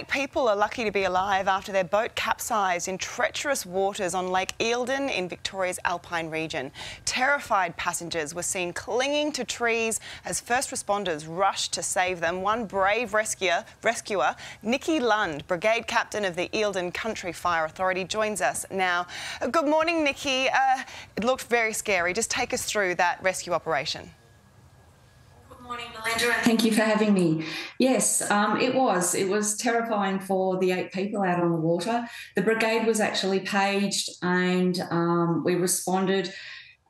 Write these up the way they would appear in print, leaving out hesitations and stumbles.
8 people are lucky to be alive after their boat capsized in treacherous waters on Lake Eildon in Victoria's Alpine region. Terrified passengers were seen clinging to trees as first responders rushed to save them. One brave rescuer, Nikki Lund, Brigade Captain of the Eildon Country Fire Authority, joins us now. Good morning, Nikki. It looked very scary. Just take us through that rescue operation. Good morning, Melinda, and thank you for having me. Yes, it was terrifying for the 8 people out on the water. The brigade was actually paged, and we responded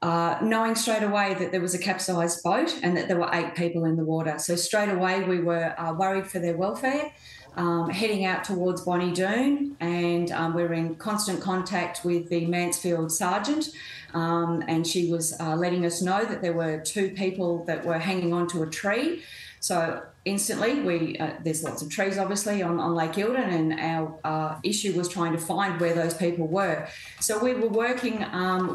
knowing straight away that there was a capsized boat and that there were 8 people in the water. So straight away we were worried for their welfare, heading out towards Bonny Doon, and we were in constant contact with the Mansfield sergeant, and she was letting us know that there were 2 people that were hanging onto a tree. So instantly, there's lots of trees obviously on Lake Eildon, and our issue was trying to find where those people were. So we were working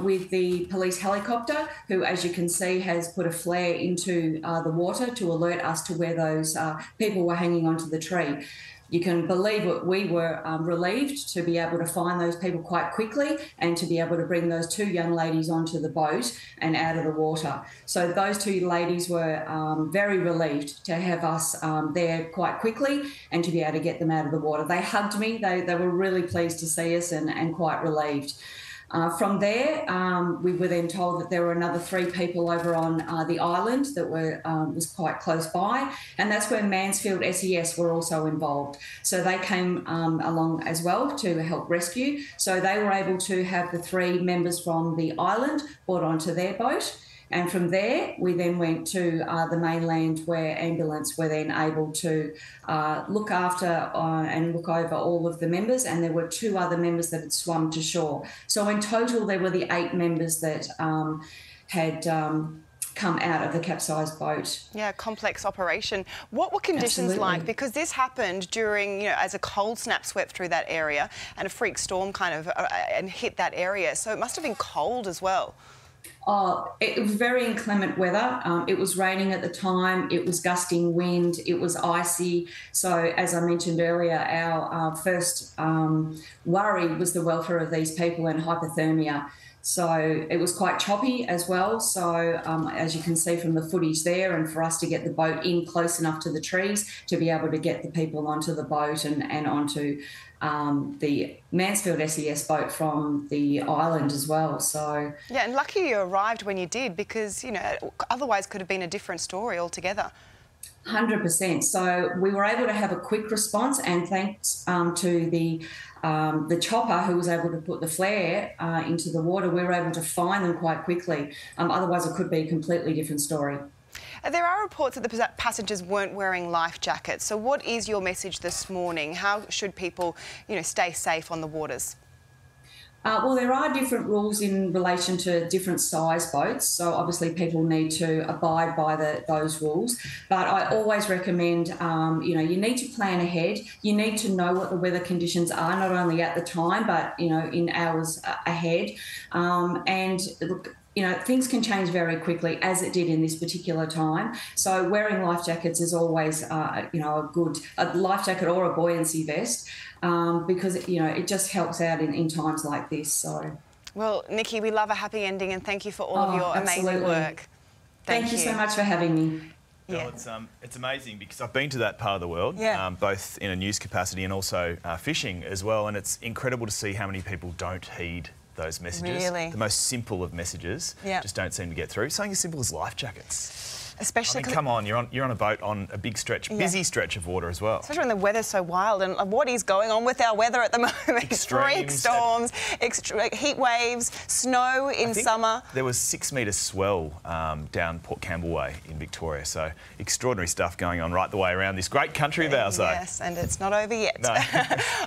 with the police helicopter, who, as you can see, has put a flare into the water to alert us to where those people were hanging onto the tree. You can believe what we were relieved to be able to find those people quite quickly and to be able to bring those 2 young ladies onto the boat and out of the water. So those 2 ladies were very relieved to have us there quite quickly and to be able to get them out of the water. They hugged me. They were really pleased to see us and quite relieved. From there, we were then told that there were another 3 people over on the island that were was quite close by, and that's where Mansfield SES were also involved. So they came along as well to help rescue. So they were able to have the 3 members from the island brought onto their boat. And from there, we then went to the mainland, where ambulance were then able to look after and look over all of the members. And there were 2 other members that had swum to shore. So in total, there were the 8 members that had come out of the capsized boat. Yeah, complex operation. What were conditions like? Because this happened during, as a cold snap swept through that area and a freak storm kind of and hit that area. So it must have been cold as well. Oh, it was very inclement weather. It was raining at the time. It was gusting wind. It was icy. So, as I mentioned earlier, our first worry was the welfare of these people and hypothermia. So it was quite choppy as well. So as you can see from the footage there, and for us to get the boat in close enough to the trees to be able to get the people onto the boat and onto the Mansfield SES boat from the island as well. So yeah, and lucky you arrived when you did, because otherwise could have been a different story altogether. 100%. So we were able to have a quick response, and thanks to the chopper, who was able to put the flare into the water, we were able to find them quite quickly. Otherwise, it could be a completely different story. There are reports that the passengers weren't wearing life jackets. So what is your message this morning? How should people, stay safe on the waters? Well, there are different rules in relation to different size boats, so obviously people need to abide by those rules. But I always recommend, you need to plan ahead. You need to know what the weather conditions are, not only at the time, but in hours ahead. And look, things can change very quickly, as it did in this particular time. So wearing life jackets is always, a life jacket or a buoyancy vest, because, it just helps out in times like this. So, well, Nikki, we love a happy ending, and thank you for all of your amazing work. Thank you so much for having me. Yeah. Well, it's amazing, because I've been to that part of the world, both in a news capacity and also fishing as well, and it's incredible to see how many people don't heed those messages. Really? The most simple of messages just don't seem to get through. Something as simple as life jackets. Especially, come on, you're on a boat on a big stretch, busy stretch of water as well. Especially when the weather's so wild, and what is going on with our weather at the moment? Freak storms, heat waves, snow in summer. There was 6 metres swell down Port Campbell Way in Victoria, so extraordinary stuff going on right the way around this great country of ours. Yes, and it's not over yet. No.